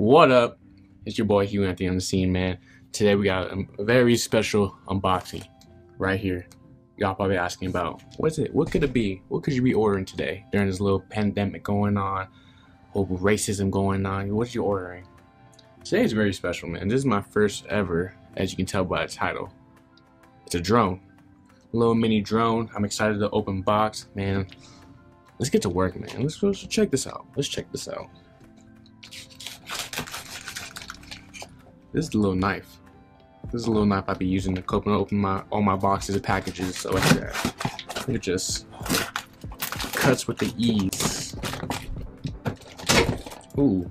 What up? It's your boy Hugh Anthony on the scene, man. Today we got a very special unboxing right here. Y'all probably asking about what's it? What could it be? What could you be ordering today during this little pandemic going on, whole racism going on? What are you ordering? Today is very special, man. This is my first ever, as you can tell by the title. It's a drone, a little mini drone. I'm excited to open box, man. Let's get to work, man. Let's check this out. Let's check this out. This is a little knife. This is a little knife I'll be using to open all my boxes and packages. So like that, it just cuts with the ease. Ooh.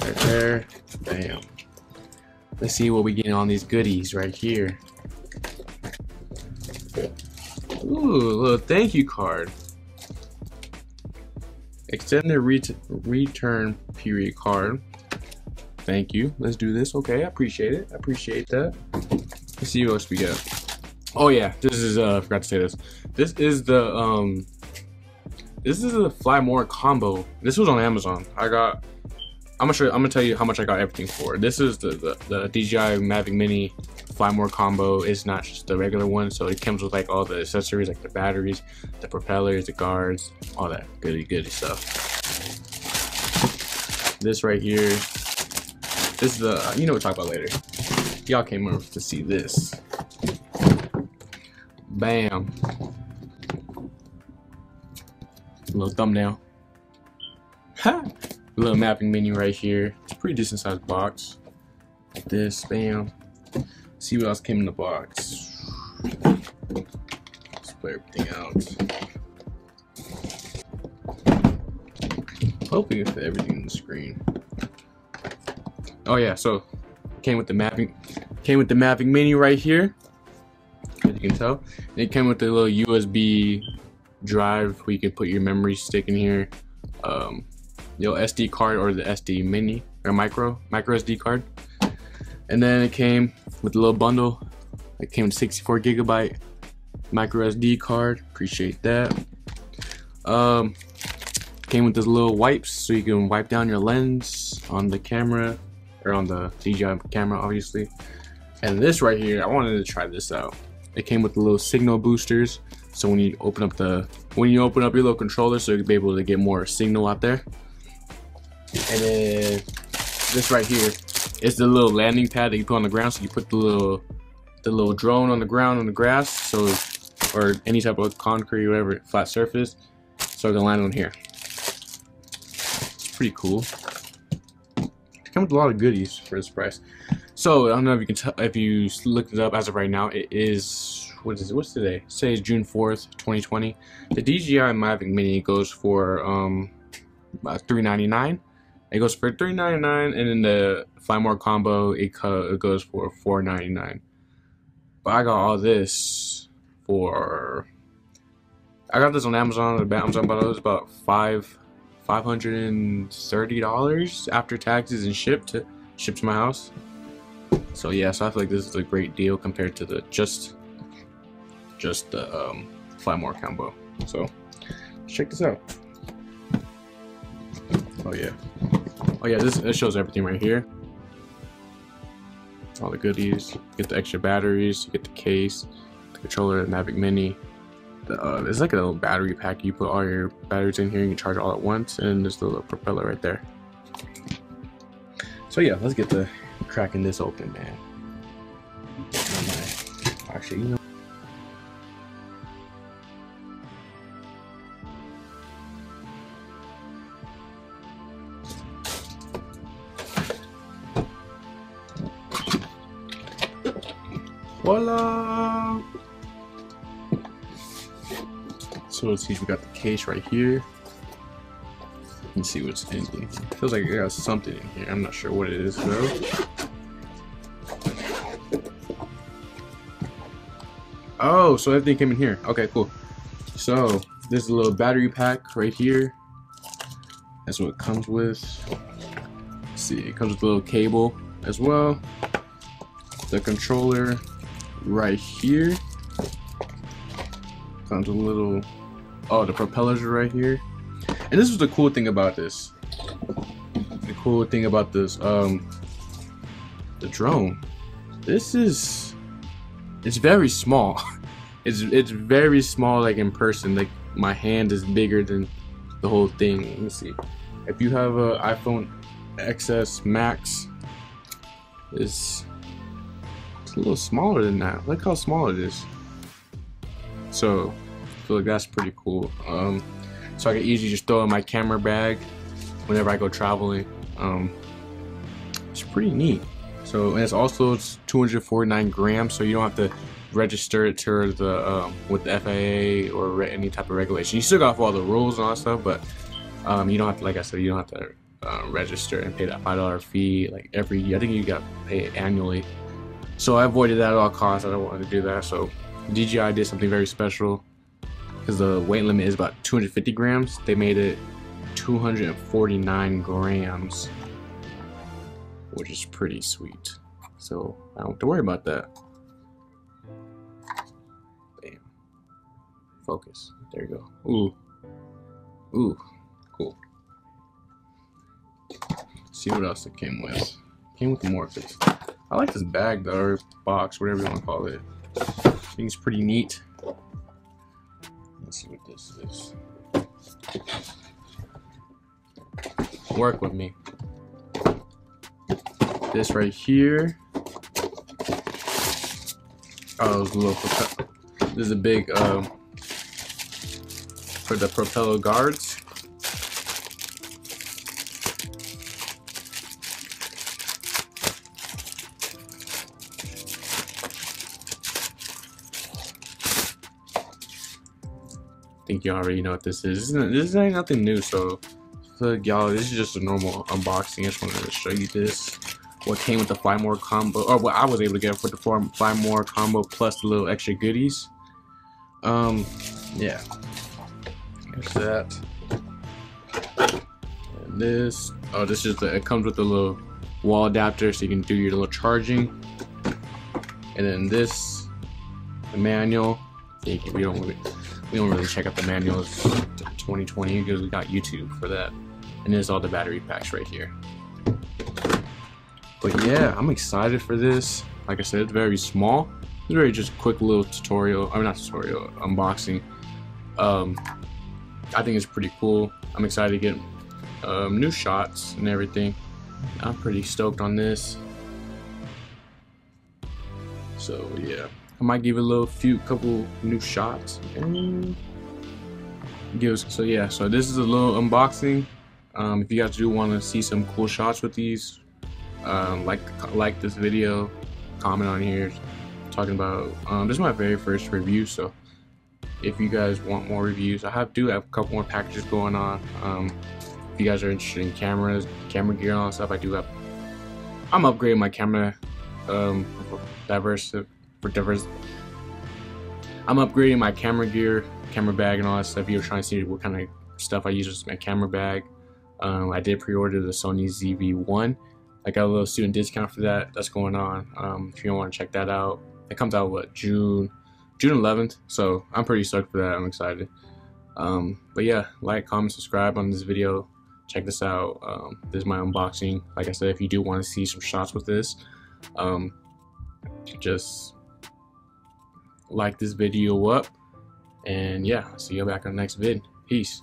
Right there. Bam. Let's see what we get on these goodies right here. Ooh, a little thank you card. Extended return period card. Thank you. Let's do this. Okay, I appreciate it. I appreciate that. Let's see what else we got. Oh yeah, this is I forgot to say this. This is the Fly More combo. This was on Amazon. I'm gonna tell you how much I got everything for. This is the DJI Mavic Mini Fly More combo. It's not just the regular one, so it comes with like all the accessories, like the batteries, the propellers, the guards, all that goody stuff. This right here, this is the, you know, we'll talk about later. Y'all came over to see this. Bam. A little thumbnail. Ha! A little mapping menu right here. It's a pretty decent sized box. Like this, bam. See what else came in the box. Let's play everything out. Hopefully you can fit everything on the screen. Oh yeah, so came with the Mavic Mini right here, as you can tell. And it came with the little USB drive where you can put your memory stick in here, your SD card or the SD mini or micro SD card. And then it came with a little bundle. It came with 64 gigabyte micro SD card. Appreciate that. Came with this little wipes so you can wipe down your lens on the camera or on the DJI camera, obviously. And this right here, I wanted to try this out. It came with the little signal boosters. So when you open up your little controller, so you'll be able to get more signal out there. And then this right here. It's the little landing pad that you put on the ground, so you put the little drone on the ground on the grass, so or any type of concrete, whatever, flat surface, so it can land on here. It's pretty cool. It comes with a lot of goodies for this price. So I don't know if you can tell, if you looked it up as of right now, it is what's today? Today is June 4th, 2020. The DJI Mavic Mini goes for about $399. It goes for $399, and then the Fly More combo it goes for $499. But I got all this for on Amazon. It was about $530 after taxes and shipped to my house. So yeah, so I feel like this is a great deal compared to the just the Fly More combo. So check this out. Oh yeah. Oh yeah, this shows everything right here. All the goodies. You get the extra batteries. You get the case, the controller, the Mavic Mini. It's like a little battery pack. You put all your batteries in here. You can charge all at once. And there's the little propeller right there. So yeah, let's get to cracking this open, man. Actually, you know. Voila! So let's see, we got the case right here. Let's see what's in here. Feels like I got something in here. I'm not sure what it is though. Oh, so everything came in here. Okay, cool. So there's a little battery pack right here. That's what it comes with. Let's see, it comes with a little cable as well. The controller. Right here comes a little, oh, the propellers are right here, And this was the cool thing about this. The cool thing about this, the drone. This is, it's very small. It's very small, like in person. Like my hand is bigger than the whole thing. Let me see. If you have an iPhone XS Max, it's a little smaller than that. Look how small it is. So I feel like that's pretty cool. So I can easily just throw in my camera bag whenever I go traveling. It's pretty neat. So, and it's also, it's 249 grams, so you don't have to register it to the with the FAA or any type of regulation. You still got to follow the rules and all that stuff, but you don't have to, like I said, you don't have to register and pay that $5 fee like every year. I think you got to pay it annually. So I avoided that at all costs. I don't want to do that. So DJI did something very special because the weight limit is about 250 grams. They made it 249 grams, which is pretty sweet. So I don't have to worry about that. Bam. Focus. There you go. Ooh. Ooh. Cool. See what else it came with. Came with more of this. I like this bag though, or box, whatever you want to call it. I think it's pretty neat. Let's see what this is. Work with me. This right here. Oh, those little. This is a big for the propeller guards. I think you already know what this is. This ain't nothing new, so. Y'all, this is just a normal unboxing. I just wanted to show you this. What came with the Fly More combo, or what I was able to get with the Fly More combo plus the little extra goodies. Yeah. Here's that. And this. Oh, this is the. It comes with a little wall adapter, so you can do your little charging. And then this, the manual. Yeah, we don't really check out the manuals. 2020 because we got YouTube for that. And there's all the battery packs right here. But yeah, I'm excited for this. Like I said, it's very small. It's very just quick little tutorial. I mean, not tutorial, unboxing. I think it's pretty cool. I'm excited to get new shots and everything. I'm pretty stoked on this. So yeah, I might give it a little couple new shots. And so yeah, so this is a little unboxing. If you guys do want to see some cool shots with these, like this video, comment on here talking about this is my very first review. So if you guys want more reviews, I do have a couple more packages going on. If you guys are interested in cameras, camera gear and all that stuff, I'm upgrading my camera I'm upgrading my camera gear, camera bag and all that stuff. You're trying to see what kind of stuff I use with my camera bag. I did pre-order the Sony ZV-1. I got a little student discount for that. That's going on. If you want to check that out, it comes out what, June 11th. So I'm pretty stoked for that. I'm excited. But yeah, like, comment, subscribe on this video. Check this out. This is my unboxing. Like I said, if you do want to see some shots with this, just like this video up. And yeah, see you back on the next vid. Peace.